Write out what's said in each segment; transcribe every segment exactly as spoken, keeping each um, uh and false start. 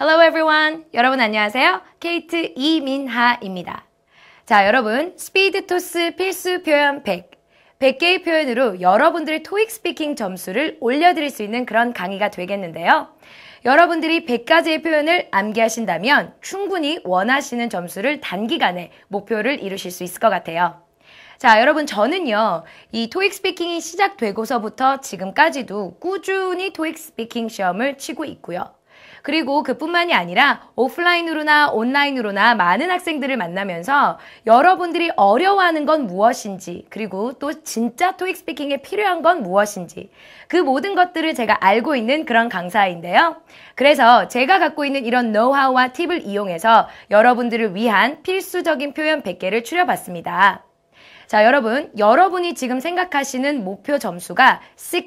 Hello everyone! 여러분 안녕하세요. 케이트 이민하입니다. 자, 여러분 스피드 토스 필수 표현 백, 백 개의 표현으로 여러분들의 토익 스피킹 점수를 올려드릴 수 있는 그런 강의가 되겠는데요. 여러분들이 백 가지의 표현을 암기하신다면 충분히 원하시는 점수를 단기간에 목표를 이루실 수 있을 것 같아요. 자, 여러분 저는요, 이 토익 스피킹이 시작되고서부터 지금까지도 꾸준히 토익 스피킹 시험을 치고 있고요. 그리고 그뿐만이 아니라 오프라인으로나 온라인으로나 많은 학생들을 만나면서 여러분들이 어려워하는 건 무엇인지, 그리고 또 진짜 토익 스피킹에 필요한 건 무엇인지, 그 모든 것들을 제가 알고 있는 그런 강사인데요. 그래서 제가 갖고 있는 이런 노하우와 팁을 이용해서 여러분들을 위한 필수적인 표현 백 개를 추려봤습니다. 자, 여러분, 여러분이 지금 생각하시는 목표 점수가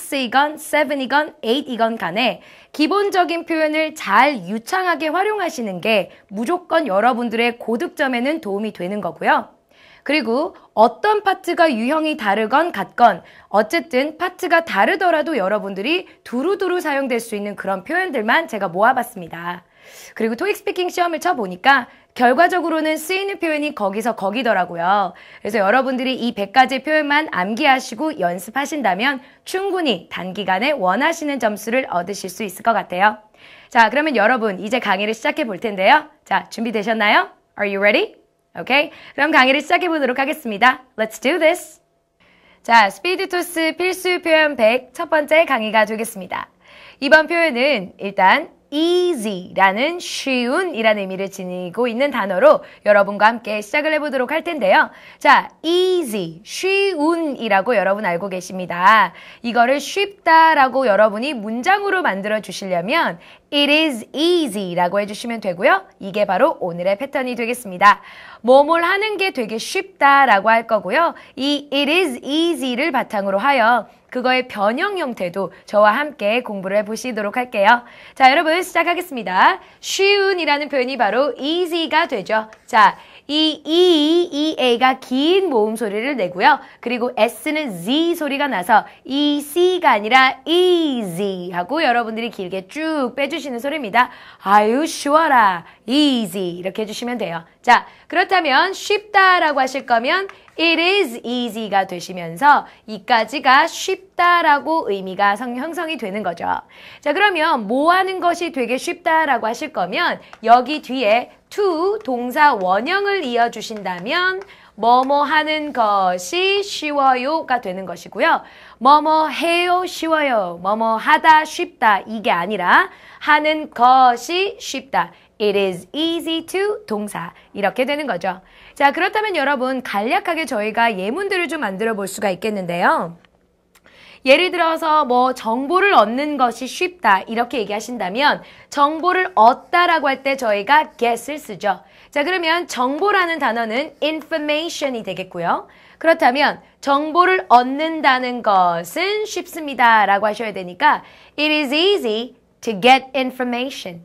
육이건 칠이건 팔이건 간에 기본적인 표현을 잘 유창하게 활용하시는 게 무조건 여러분들의 고득점에는 도움이 되는 거고요. 그리고 어떤 파트가 유형이 다르건 같건 어쨌든 파트가 다르더라도 여러분들이 두루두루 사용될 수 있는 그런 표현들만 제가 모아봤습니다. 그리고 토익 스피킹 시험을 쳐보니까 결과적으로는 쓰이는 표현이 거기서 거기더라고요. 그래서 여러분들이 이 백 가지 표현만 암기하시고 연습하신다면 충분히 단기간에 원하시는 점수를 얻으실 수 있을 것 같아요. 자, 그러면 여러분 이제 강의를 시작해 볼 텐데요. 자, 준비되셨나요? Are you ready? Okay, 그럼 강의를 시작해 보도록 하겠습니다. Let's do this! 자, 스피드 토스 필수 표현 백 첫 번째 강의가 되겠습니다. 이번 표현은 일단 easy라는 쉬운이라는 의미를 지니고 있는 단어로 여러분과 함께 시작을 해보도록 할 텐데요. 자, easy, 쉬운이라고 여러분 알고 계십니다. 이거를 쉽다라고 여러분이 문장으로 만들어 주시려면 It is easy라고 해주시면 되고요. 이게 바로 오늘의 패턴이 되겠습니다. 뭐뭘 하는 게 되게 쉽다라고 할 거고요. 이 It is easy를 바탕으로 하여 그거의 변형 형태도 저와 함께 공부를 해보시도록 할게요. 자, 여러분 시작하겠습니다. 쉬운이라는 표현이 바로 easy가 되죠. 자, 이 E, E-A가 긴 모음 소리를 내고요. 그리고 S는 Z 소리가 나서 E-C가 아니라 easy 하고 여러분들이 길게 쭉 빼주시는 소리입니다. 아유, 쉬워라. easy 이렇게 해주시면 돼요. 자, 그렇다면 쉽다라고 하실 거면 It is easy가 되시면서 이까지가 쉽다라고 의미가 형성이 되는 거죠. 자, 그러면 뭐 하는 것이 되게 쉽다라고 하실 거면 여기 뒤에 to 동사 원형을 이어주신다면 뭐뭐 하는 것이 쉬워요가 되는 것이고요. 뭐뭐 해요 쉬워요, 뭐뭐 하다 쉽다 이게 아니라 하는 것이 쉽다. It is easy to 동사 이렇게 되는 거죠. 자, 그렇다면 여러분 간략하게 저희가 예문들을 좀 만들어 볼 수가 있겠는데요. 예를 들어서 뭐 정보를 얻는 것이 쉽다 이렇게 얘기하신다면 정보를 얻다라고 할 때 저희가 get을 쓰죠. 자, 그러면 정보라는 단어는 information이 되겠고요. 그렇다면 정보를 얻는다는 것은 쉽습니다 라고 하셔야 되니까 It is easy to get information.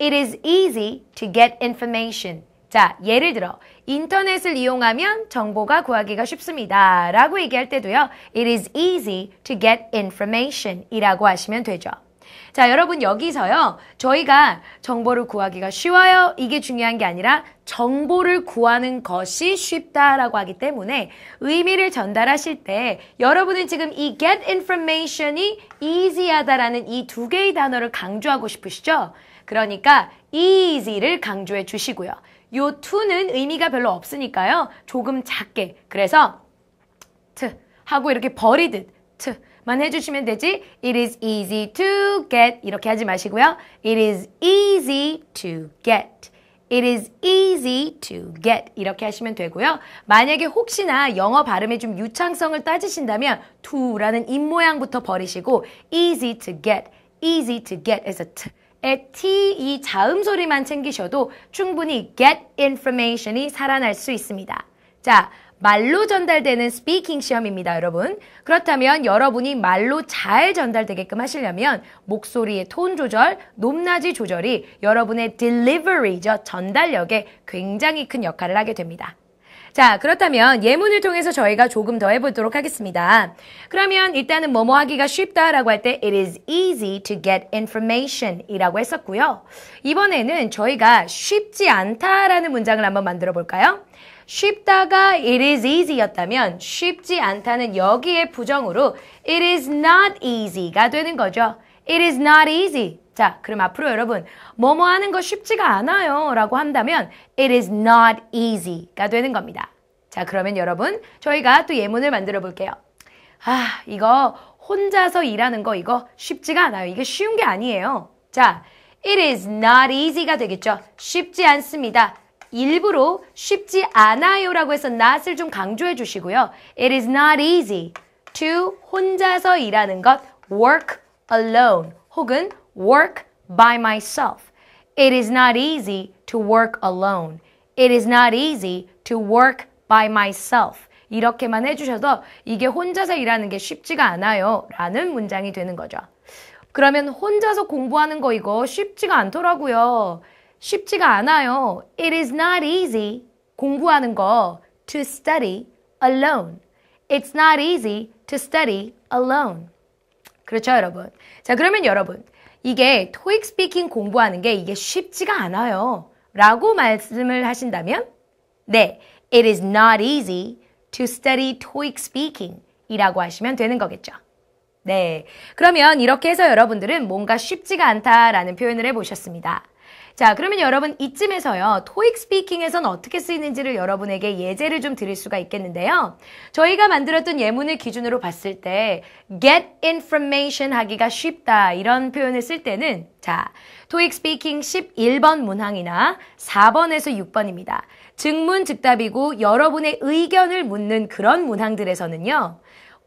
It is easy to get information. 자, 예를 들어 인터넷을 이용하면 정보가 구하기가 쉽습니다 라고 얘기할 때도요. It is easy to get information 이라고 하시면 되죠. 자, 여러분 여기서요. 저희가 정보를 구하기가 쉬워요. 이게 중요한 게 아니라 정보를 구하는 것이 쉽다라고 하기 때문에 의미를 전달하실 때 여러분은 지금 이 get information이 easy하다라는 이 두 개의 단어를 강조하고 싶으시죠? 그러니까 easy를 강조해 주시고요. 요 to는 의미가 별로 없으니까요. 조금 작게, 그래서 to 하고 이렇게 버리듯 to만 해주시면 되지 It is easy to get 이렇게 하지 마시고요. It is easy to get. It is easy to get 이렇게 하시면 되고요. 만약에 혹시나 영어 발음에 좀 유창성을 따지신다면 to라는 입모양부터 버리시고 easy to get, easy to get 해서 t. T 이 자음 소리만 챙기셔도 충분히 get information이 살아날 수 있습니다. 자, 말로 전달되는 스피킹 시험입니다, 여러분. 그렇다면 여러분이 말로 잘 전달되게끔 하시려면 목소리의 톤 조절, 높낮이 조절이 여러분의 delivery죠, 전달력에 굉장히 큰 역할을 하게 됩니다. 자, 그렇다면 예문을 통해서 저희가 조금 더 해보도록 하겠습니다. 그러면 일단은 뭐뭐 하기가 쉽다라고 할 때 It is easy to get information 이라고 했었고요. 이번에는 저희가 쉽지 않다라는 문장을 한번 만들어 볼까요? 쉽다가 it is easy였다면 쉽지 않다는 여기의 부정으로 it is not easy가 되는 거죠. It is not easy. 자, 그럼 앞으로 여러분 뭐뭐 하는 거 쉽지가 않아요 라고 한다면 It is not easy가 되는 겁니다. 자, 그러면 여러분 저희가 또 예문을 만들어 볼게요. 아, 이거 혼자서 일하는 거 이거 쉽지가 않아요. 이게 쉬운 게 아니에요. 자, It is not easy가 되겠죠. 쉽지 않습니다. 일부러 쉽지 않아요 라고 해서 not을 좀 강조해 주시고요. It is not easy to 혼자서 일하는 것 work alone 혹은 work by myself. It is not easy to work alone. It is not easy to work by myself. 이렇게만 해주셔서 이게 혼자서 일하는 게 쉽지가 않아요 라는 문장이 되는 거죠. 그러면 혼자서 공부하는 거 이거 쉽지가 않더라고요. 쉽지가 않아요. It is not easy 공부하는 거 to study alone. It's not easy to study alone. 그렇죠, 여러분? 자, 그러면 여러분 이게 토익 스피킹 공부하는 게 이게 쉽지가 않아요 라고 말씀을 하신다면 네, It is not easy to study 토익 스피킹 이라고 하시면 되는 거겠죠. 네, 그러면 이렇게 해서 여러분들은 뭔가 쉽지가 않다라는 표현을 해보셨습니다. 자, 그러면 여러분 이쯤에서요 토익 스피킹에선 어떻게 쓰이는지를 여러분에게 예제를 좀 드릴 수가 있겠는데요. 저희가 만들었던 예문을 기준으로 봤을 때 get information 하기가 쉽다 이런 표현을 쓸 때는 자, 토익 스피킹 십일 번 문항이나 사 번에서 육 번입니다. 증문 즉답이고 여러분의 의견을 묻는 그런 문항들에서는요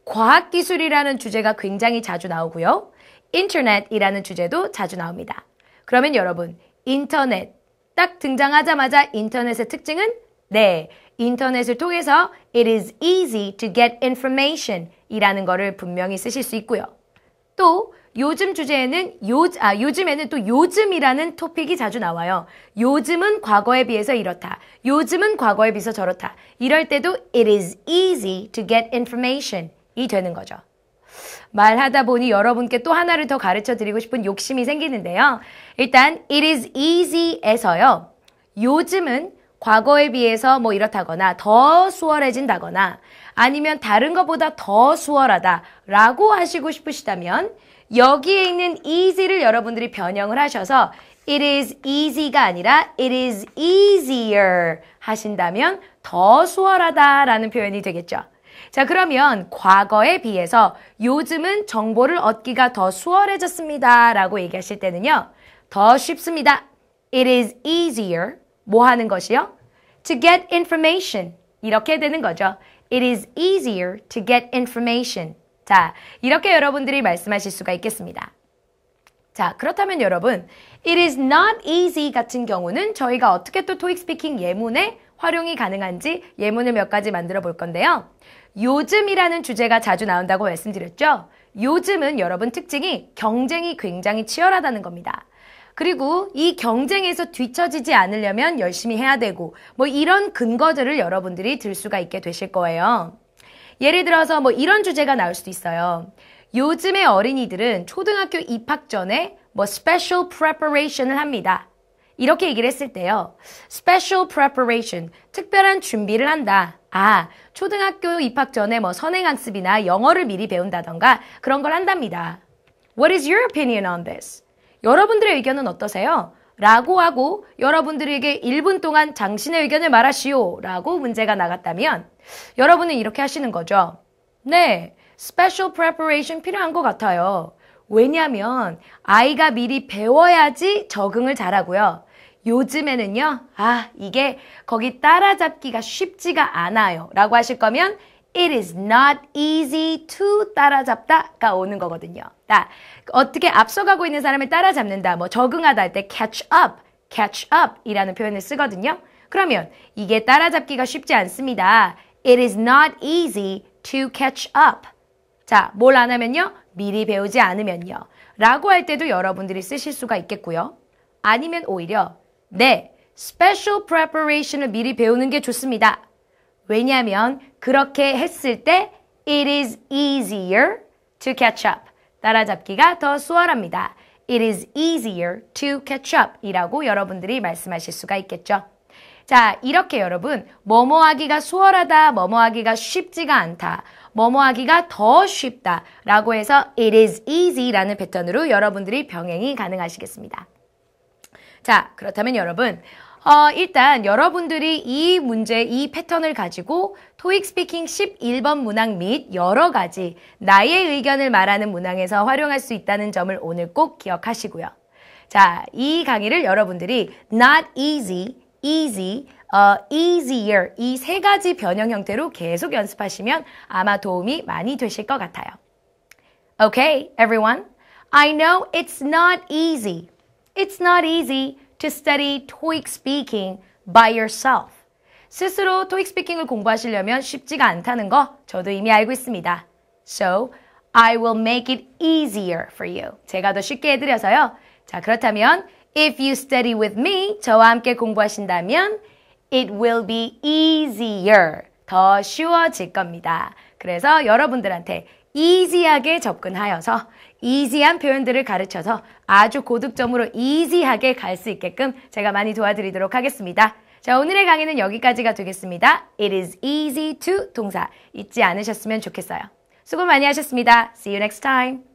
과학기술이라는 주제가 굉장히 자주 나오고요 인터넷이라는 주제도 자주 나옵니다. 그러면 여러분 인터넷 딱 등장하자마자 인터넷의 특징은 네, 인터넷을 통해서 It is easy to get information 이라는 거를 분명히 쓰실 수 있고요. 또 요즘 주제에는 요, 아, 요즘에는 또 요즘이라는 토픽이 자주 나와요. 요즘은 과거에 비해서 이렇다. 요즘은 과거에 비해서 저렇다. 이럴 때도 It is easy to get information 이 되는 거죠. 말하다 보니 여러분께 또 하나를 더 가르쳐드리고 싶은 욕심이 생기는데요. 일단 It is easy에서요. 요즘은 과거에 비해서 뭐 이렇다거나 더 수월해진다거나 아니면 다른 것보다 더 수월하다 라고 하시고 싶으시다면 여기에 있는 easy를 여러분들이 변형을 하셔서 It is easy가 아니라 It is easier 하신다면 더 수월하다 라는 표현이 되겠죠. 자, 그러면 과거에 비해서 요즘은 정보를 얻기가 더 수월해졌습니다 라고 얘기하실 때는요 더 쉽습니다. It is easier 뭐 하는 것이요? To get information 이렇게 되는 거죠. It is easier to get information. 자, 이렇게 여러분들이 말씀하실 수가 있겠습니다. 자, 그렇다면 여러분 It is not easy 같은 경우는 저희가 어떻게 또 토익 스피킹 예문에 활용이 가능한지 예문을 몇 가지 만들어 볼 건데요. 요즘이라는 주제가 자주 나온다고 말씀드렸죠. 요즘은 여러분 특징이 경쟁이 굉장히 치열하다는 겁니다. 그리고 이 경쟁에서 뒤처지지 않으려면 열심히 해야 되고 뭐 이런 근거들을 여러분들이 들 수가 있게 되실 거예요. 예를 들어서 뭐 이런 주제가 나올 수도 있어요. 요즘의 어린이들은 초등학교 입학 전에 뭐 special preparation을 합니다. 이렇게 얘기를 했을 때요. Special preparation, 특별한 준비를 한다. 아, 초등학교 입학 전에 뭐 선행학습이나 영어를 미리 배운다던가 그런 걸 한답니다. What is your opinion on this? 여러분들의 의견은 어떠세요? 라고 하고 여러분들에게 일 분 동안 당신의 의견을 말하시오 라고 문제가 나갔다면 여러분은 이렇게 하시는 거죠. 네, special preparation 필요한 것 같아요. 왜냐면 아이가 미리 배워야지 적응을 잘하고요. 요즘에는요, 아, 이게 거기 따라잡기가 쉽지가 않아요 라고 하실 거면 It is not easy to 따라잡다가 오는 거거든요. 아, 어떻게 앞서가고 있는 사람을 따라잡는다, 뭐 적응하다 할 때 catch up, catch up 이라는 표현을 쓰거든요. 그러면 이게 따라잡기가 쉽지 않습니다. It is not easy to catch up. 자, 뭘 안 하면요? 미리 배우지 않으면요. 라고 할 때도 여러분들이 쓰실 수가 있겠고요. 아니면 오히려 네, special preparation을 미리 배우는 게 좋습니다. 왜냐하면 그렇게 했을 때 It is easier to catch up. 따라잡기가 더 수월합니다. It is easier to catch up 이라고 여러분들이 말씀하실 수가 있겠죠. 자, 이렇게 여러분 뭐뭐하기가 수월하다, 뭐뭐하기가 쉽지가 않다, 뭐뭐하기가 더 쉽다 라고 해서 It is easy라는 패턴으로 여러분들이 병행이 가능하시겠습니다. 자, 그렇다면 여러분 어, 일단 여러분들이 이 문제, 이 패턴을 가지고 토익 스피킹 십일 번 문항 및 여러 가지 나의 의견을 말하는 문항에서 활용할 수 있다는 점을 오늘 꼭 기억하시고요. 자, 이 강의를 여러분들이 not easy, easy, 어, easier 이 세 가지 변형 형태로 계속 연습하시면 아마 도움이 많이 되실 것 같아요. Okay, everyone. I know it's not easy. It's not easy. to study 토익 스피킹 by yourself. 스스로 토익 스피킹을 공부하시려면 쉽지가 않다는 거 저도 이미 알고 있습니다. So, I will make it easier for you. 제가 더 쉽게 해드려서요. 자, 그렇다면 If you study with me, 저와 함께 공부하신다면 It will be easier. 더 쉬워질 겁니다. 그래서 여러분들한테 easy하게 접근하여서 easy한 표현들을 가르쳐서 아주 고득점으로 easy하게 갈 수 있게끔 제가 많이 도와드리도록 하겠습니다. 자, 오늘의 강의는 여기까지가 되겠습니다. It is easy to 동사 잊지 않으셨으면 좋겠어요. 수고 많이 하셨습니다. See you next time.